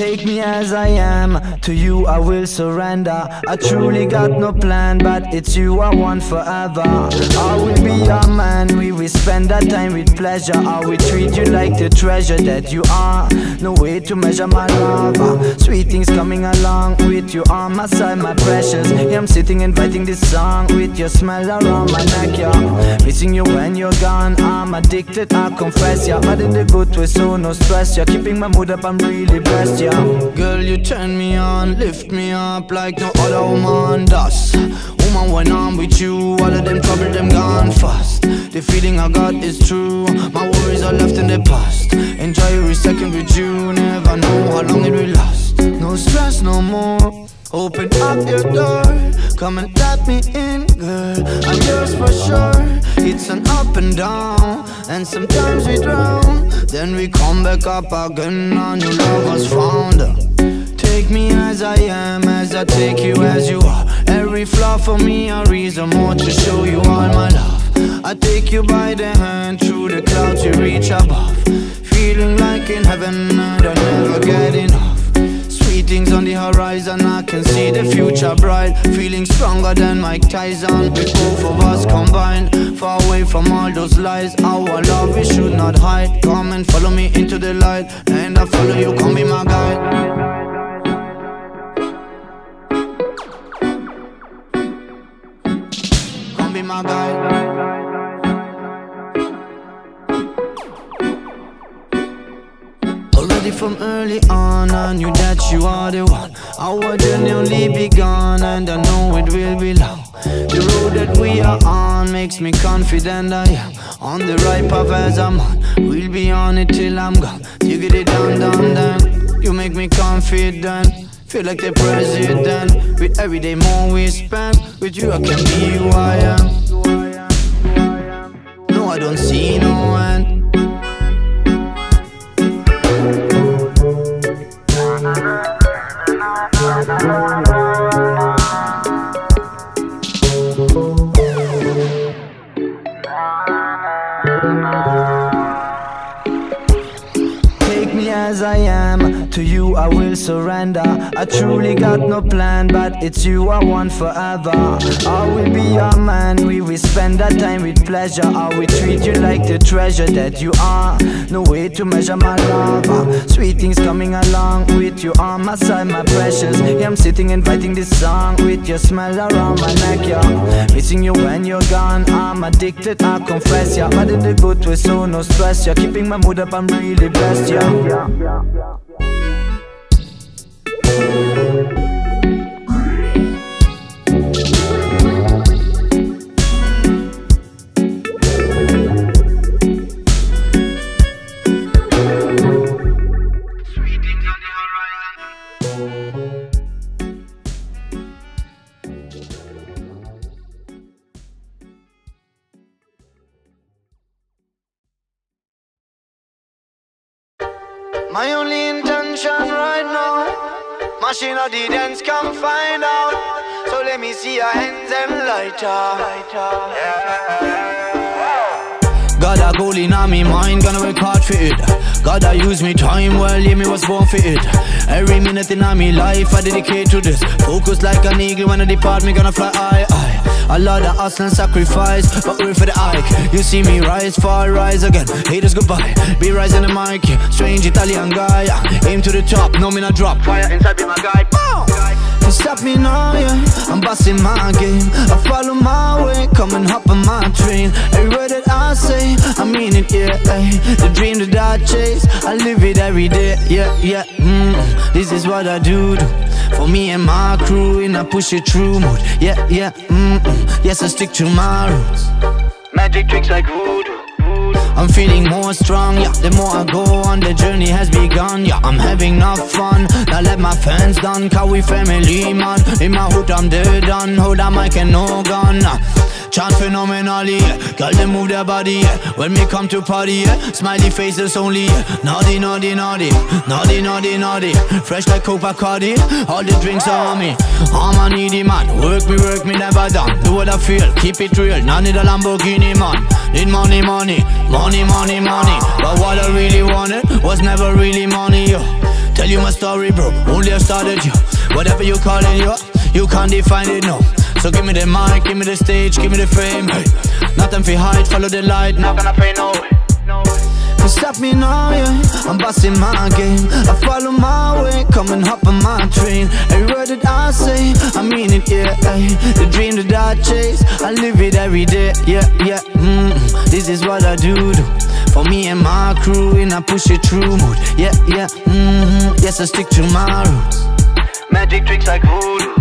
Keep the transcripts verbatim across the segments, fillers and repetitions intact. take me as I am, to you I will surrender. I truly got no plan, but it's you I want forever. I will be your man, we will spend our time with pleasure. I will treat you like the treasure that you are. No way to measure my love. Sweet things coming along, with you on my side, my precious. Yeah, I'm sitting inviting this song, with your smile around my neck, yeah. Missing you when you're gone, I'm addicted, I confess, yeah. But in the good way, so no stress, yeah. Keeping my mood up, I'm really blessed, yeah. Girl, you turn me on, lift me up like no other woman does. Woman, when I'm with you, all of them trouble, them gone fast. The feeling I got is true, my worries are left in the past. Enjoy every second with you, never know how long it will last. No stress no more, open up your door, come and let me in, girl. I'm yours for sure. It's an up and down, and sometimes we drown, then we come back up again, our new love was found. Take me as I am, as I take you as you are. Every flaw for me a reason more to show you all my love. I take you by the hand, through the clouds you reach above. Feeling like in heaven, I don't ever get enough. Things on the horizon, I can see the future bright. Feeling stronger than Mike Tyson, with both of us combined. Far away from all those lies, our love we should not hide. Come and follow me into the light, and I follow you, come be my guide. Come be my guide. From early on, I knew that you are the one. Our journey only begun, and I know it will be long. The road that we are on makes me confident I am on the right path as I'm on. We'll be on it till I'm gone. You get it done, done, done. You make me confident, feel like the president. With every day more we spend, with you I can be who I am. No, I don't see no end. Take me as I am, to you I will surrender. I truly got no plan, but it's you I want forever. I will be your man, we will spend our time with pleasure. I will treat you like the treasure that you are. No way to measure my love. Sweet things coming along, with you on my side, my precious. Yeah, I'm sitting inviting this song, with your smile around my neck, yeah. Missing you when you're gone, I'm addicted, I confess, yeah. But in the good way, so no stress, yeah. Keeping my mood up, I'm really blessed, yeah. Yeah, yeah, yeah, yeah. My only intention right now, machine of the dance, come find out. So let me see your hands and light up. God a goal in me mind, gonna work hard for it. God a use me time, well yeah me was born for it. Every minute in me life I dedicate to this. Focus like an eagle, when I depart me gonna fly high, high. A lot of hustle and sacrifice, but we're for the hike. You see me rise, fall, rise again. Haters goodbye, be rising the mic. Strange Italian guy, aim to the top, no me not drop. Fire inside be my guide. Don't stop me now, yeah, I'm busting my game. I follow my way, come and hop on my train. Every word that I say, I mean it, yeah, ay. The dream that I chase, I live it every day, yeah, yeah, mm. This is what I do, do. For me and my crew, and I push it through mode. Yeah, yeah, mm-mm. Yes, I stick to my roots. Magic tricks like voodoo. I'm feeling more strong, yeah. The more I go on, the journey has begun, yeah. I'm having enough fun, now let my fans down. Cause we family, man. In my hood, I'm dead on. Hold on, mic and no gun, nah. Chant phenomenally, yeah. Girl, they move their body, yeah. When we come to party, yeah. Smiley faces only, yeah. Naughty, naughty, naughty. Naughty, naughty, naughty. Fresh like Coca-Cola, all the drinks are on me. I'm a needy man. Work me, work me, never done. Do what I feel, keep it real. Now need a Lamborghini, man. Need money, money, money. Money, money, money, but what I really wanted was never really money, yo. Tell you my story, bro, only I started, yo. Whatever you call it, yo, you can't define it, no. So give me the mic, give me the stage, give me the fame, hey. Nothing for hide, follow the light, not gonna pay no way. Can't stop me now, yeah, I'm busting my game. I follow my way, come and hop on my train. Every word that I say, I mean it, yeah, ay. The dream that I chase, I live it every day, yeah, yeah, mm, this is what I do, do for me and my crew, and I push it through mood, yeah, yeah, mm-hmm. Yes, I stick to my roots. Magic tricks like voodoo.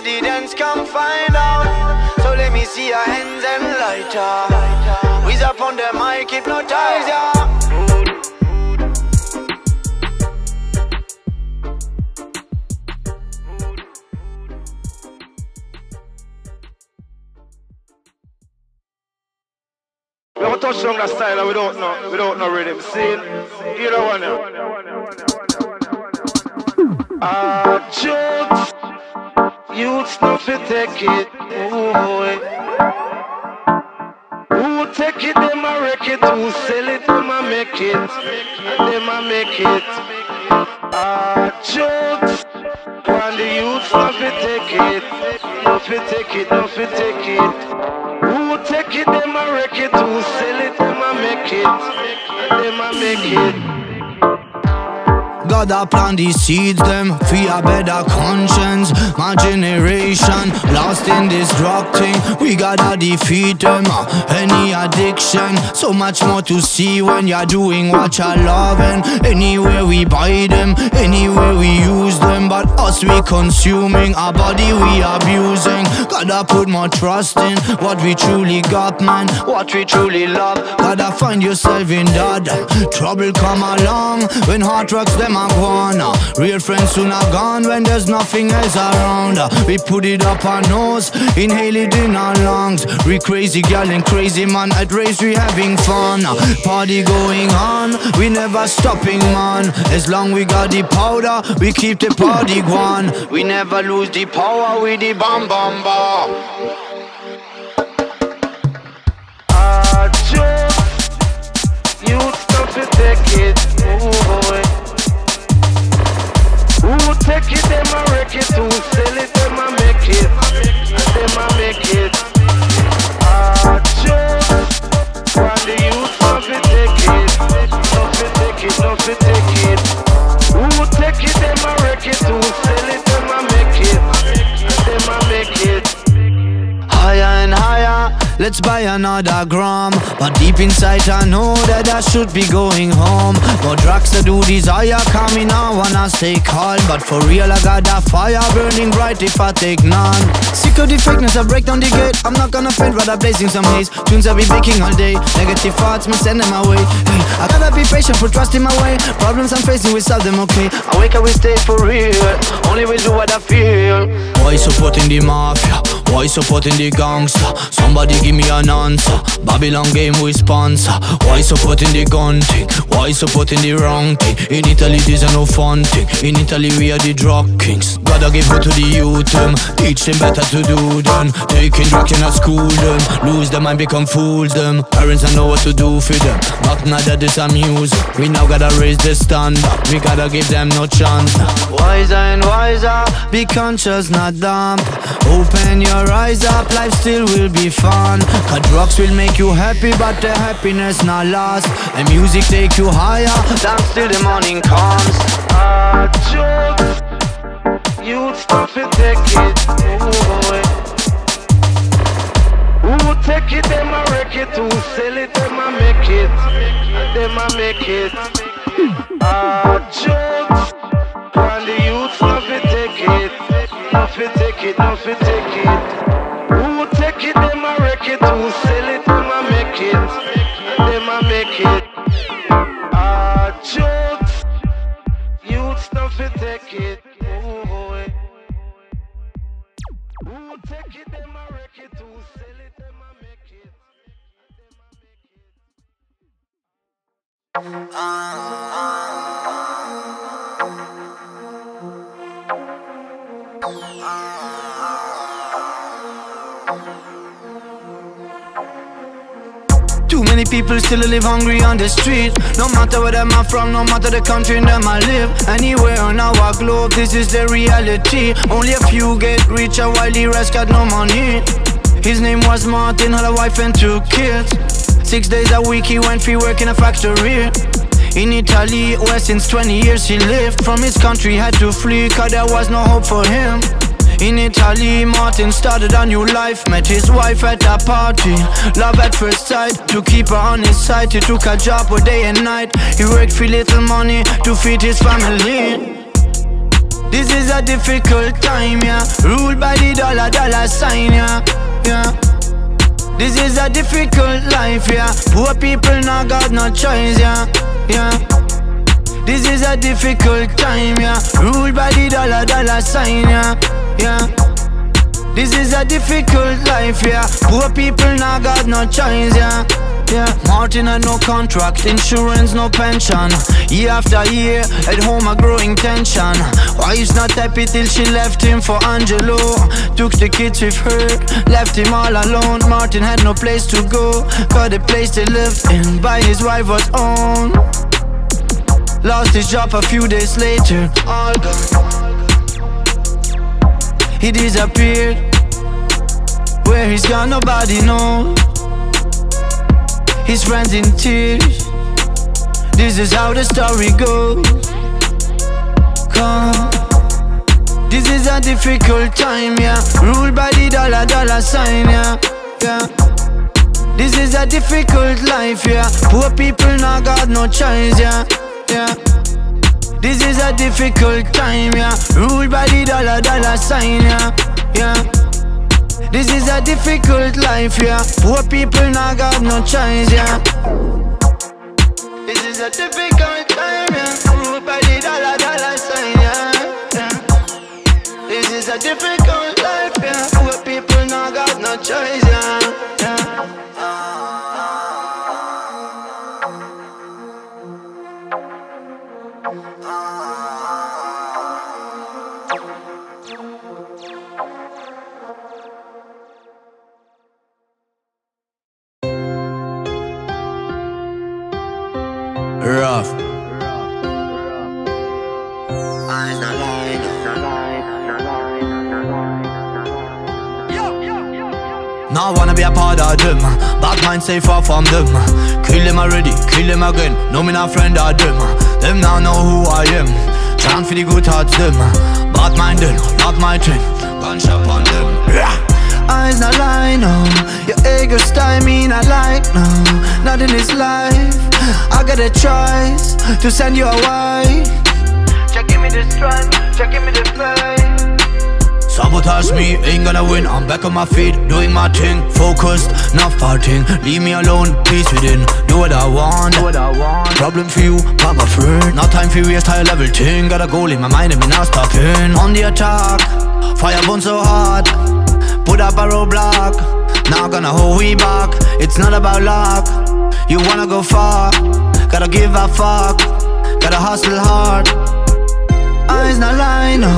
The dance, come find out. So let me see your hands and light up. Whiz up on the mic, hypnotize ya. We don't touch on that style without no, without no rhythm. See it? You know what now? Ah, jokes. Youths not to take it, oh boy. Who take it, them a wreck it. Who sell it, them a make it. Them a make it. Ah, jokes. When the youths not to take it, not to take it, not to take it. Who take it, them a wreck it. Who sell it, them a make it. Them a make it. God, I plant these seeds, them for a better conscience. My generation, lost in destructing. We gotta defeat them, uh, any addiction. So much more to see when you're doing what you're loving. Anywhere we buy them, anywhere we use them. But us, we consuming, our body we abusing. Gotta put more trust in what we truly got, man. What we truly love. Gotta find yourself in that. Trouble come along when hard rocks them. Real friends soon are gone when there's nothing else around. We put it up our nose, inhale it in our lungs. We crazy girl and crazy man, at race we having fun. Party going on, we never stopping, man. As long we got the powder, we keep the party going. We never lose the power with the bomb bomb bomb. Ah, Joe, you stop to take it, oh boy. Who take it, them a wreck it. Who sell it, them a make it. Them a make it. Ah, Joe, when the youth not to take it, not to take it, not to take it. Who take it, them a wreck it. Who sell it, them a make it. Them a make it. Higher and higher. Let's buy another gram. But deep inside I know that I should be going home. More drugs I do desire, coming now and I stay calm. But for real I got that fire burning bright if I take none. Sick of the fakeness, I break down the gate. I'm not gonna faint, rather blazing some haze. Tunes I be baking all day, negative thoughts me send them away. Hey, I gotta be patient for trusting my way. Problems I'm facing, we solve them okay. I wake up, we stay for real. Only we do what I feel. Why supporting the mafia? Why supporting the gangster? Somebody give me an answer. Babylon game we sponsor. Why supporting the gun thing? Why supporting the wrong thing? In Italy this ain't no fun thing. In Italy we are the drug kings. Gotta give it to the youth them. Teach them better to do them. Taking drugs in a school them. Lose them and become fools them. Parents don't know what to do for them. But now that this a music, we now gotta raise the standard. We gotta give them no chance. Wiser and wiser, be conscious not dumb. Open your rise up, life still will be fun. Cause drugs will make you happy, but the happiness not last. And music take you higher, dance till the morning comes. Ah, jokes. You'd stop to take it, oh boy. Who take it, them a wreck it. Who sell it, them a make it. Them a make it. Ah, jokes. And the youth stop to take it. Not to take it, not to take it. Who take it, them a wreck it. Who sell it, them a make it. Them a make it. Ah, jokes. Youths not to take it, oh boy. Who take it, them a wreck it. Who sell it, them a make it. Too many people still live hungry on the street. No matter where I'm from, no matter the country in them I live. Anywhere on our globe, this is the reality. Only a few get richer while the rest got no money. His name was Martin, had a wife and two kids. Six days a week he went free work in a factory. In Italy, where since twenty years he lived. From his country had to flee, cause there was no hope for him. In Italy, Martin started a new life. Met his wife at a party, love at first sight. To keep her on his side, he took a job both day and night. He worked for little money to feed his family. This is a difficult time, yeah. Ruled by the dollar, dollar sign, yeah, yeah. This is a difficult life, yeah. Poor people now got no choice, yeah, yeah. This is a difficult time, yeah. Ruled by the dollar, dollar sign, yeah, yeah. This is a difficult life, yeah. Poor people now got no choice, yeah, yeah. Martin had no contract, insurance, no pension. Year after year, at home a growing tension. Wife's not happy till she left him for Angelo. Took the kids with her, left him all alone. Martin had no place to go, cause the place they lived in by his wife was owned. Lost his job a few days later, all gone. He disappeared. Where he's gone nobody knows. His friends in tears. This is how the story goes. Come. This is a difficult time, yeah. Ruled by the dollar, dollar sign, yeah, yeah. This is a difficult life, yeah. Poor people now got no choice, yeah, yeah. This is a difficult time, yeah. Ruled by the dollar, dollar sign, yeah, yeah. This is a difficult life, yeah. Poor people now got no choice, yeah. This is a difficult time, yeah. Ruled by the dollar, dollar sign, yeah, yeah. This is a difficult life, yeah. Poor people now got no choice, yeah, yeah. Rough. Now I wanna be a part of them. Bad mind stay far from them. Kill them already, kill them again. No me not friend of them. Them now know who I am. Chant for the good hearts them. Bad mind them, not my thing. Gun shop on them. Eyes not lie, no. Your ego's stymie, not like, no. Not in this life I got a choice to send you away. Just give me the strength, just give me the faith. Sabotage me, ain't gonna win. I'm back on my feet, doing my thing. Focused, not farting. Leave me alone, peace within. Do what I want, do what I want. Problem for you, but my friend. Not time for waste, high level thing. Got a goal in my mind and me not stopping. On the attack, fire burn so hard. Put up a roadblock, not gonna hold we back. It's not about luck. You wanna go far, gotta give a fuck. Gotta hustle hard. Eyes not lie, no.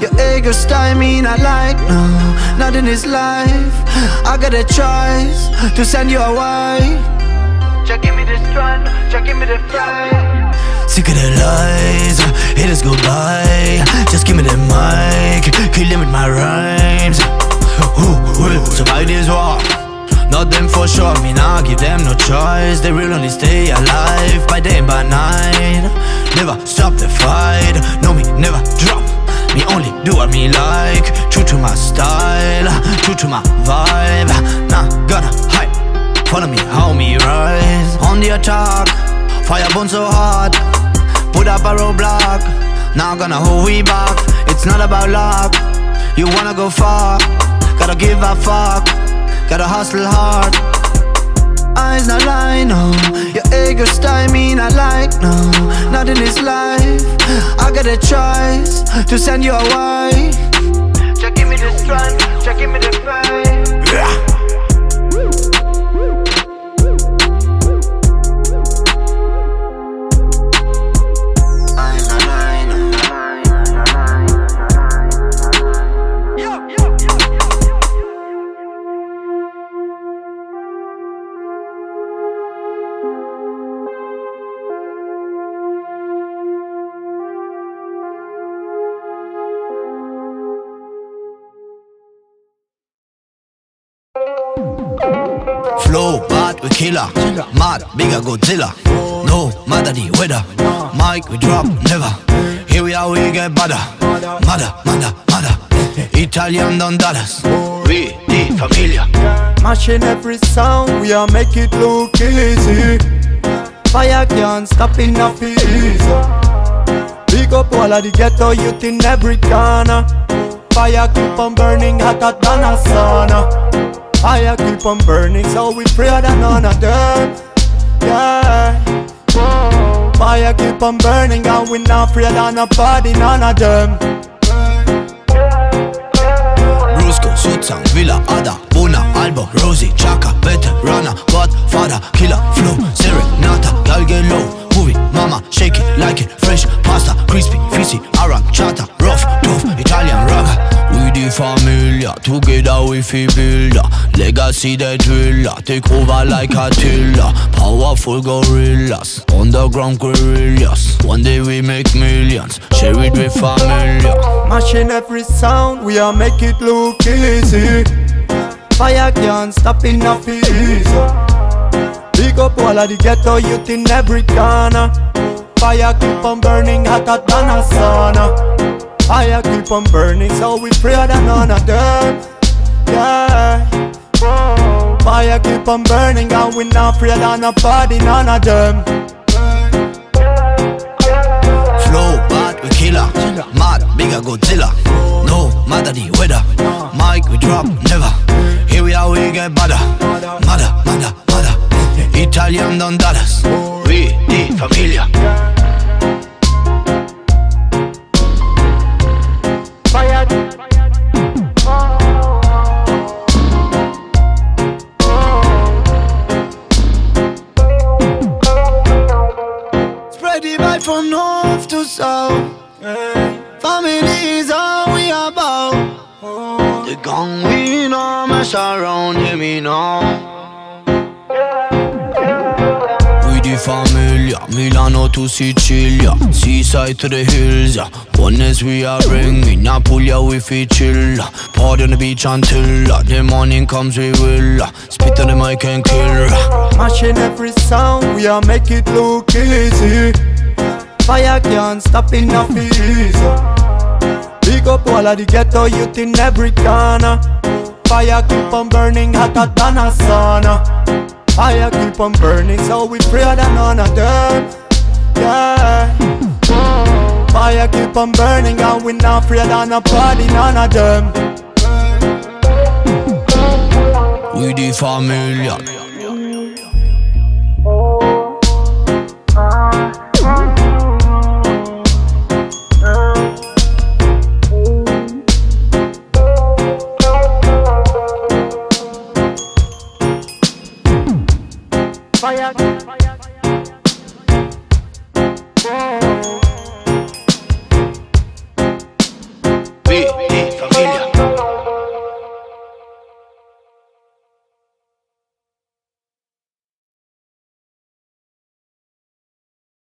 Your ego's stymie, not like, no. Not in this life I got a choice to send you away. Just give me the strength, just give me the fight. Sick of the lies, haters go by. Just give me the mic, kill them with my rhymes. Who will survive this war? Not them for sure, me nah give them no choice. They will only stay alive by day and by night. Never stop the fight, no me never drop. Me only do what me like. True to my style, true to my vibe. Nah gonna hide, follow me how me rise. On the attack, fire burn so hard. Put up a roadblock, not gonna hold we back. It's not about luck, you wanna go far. Gotta give a fuck, gotta hustle hard. Eyes not lie, no. Your ego's stymie, not like, no. Not in this life I got a choice to send you away. Just give me the strength, just give me the faith. Yeah. Flow bad, we killer. Mad, bigger Godzilla. No matter the weather. Mic, we drop, never. Here we are, we get better. Mother, mother, mother. Italian Don Dallas. We the familia. Mashing every sound, we are make it look easy. Fire can't stop enough easy. Big up all of the ghetto youth in every corner. Fire keep on burning hotter than a sauna. Fire keep on burning, so we pray that none of them. Yeah. Fire keep on burning and we not afraid of nobody, none of them. Brusco, Sutsan, Villa, Ada, Buna, Albo, Rosie, Chaka, Better, Rana, Godfather, Killer, Flow, Serenata, Gal Gelo. Movie, mama, shake it, like it, fresh pasta, crispy, fizzy, Arab, chata, rough, tough, Italian raga. We the familia, together we feel builder. Legacy the driller, take over like a tiller. Powerful gorillas, underground guerrillas. One day we make millions, share it with familia. Mashing every sound, we are make it look easy. Fire can't stop enough easy. Big up all of the ghetto youth in every corner. Fire keep on burning hotter than a sauna. Fire keep on burning, so we pray that none of them. Yeah. Fire keep on burning and we not afraid of nobody, none of them. Flow bad, we killer. Mad, bigger Godzilla. No matter the weather. Mic, we drop, never. Here we are, we get better. Mother, mother, mother. Italian Don Dallas, we the familia. Fire, spread the vibe from north to south. Family is all we about. The gang we know mess around, hear me now. Familia, Milano to Sicilia, seaside to the hills, yeah. Oneness we are bringing, Napoleon we feel chill. Party on the beach until uh, the morning comes we will uh, spit on the mic and kill. Mashing every sound, we are make it look easy. Fire can't stop enough easy. Big up all of the ghetto youth in every corner. Fire keep on burning hotter than a sauna. Fire keep on burning, so we pray that none of them. Yeah. Fire keep on burning and we not afraid of nobody, none of them. We the familia. Fire, fire, fire, fire, fire, fire. Whoa. Whoa.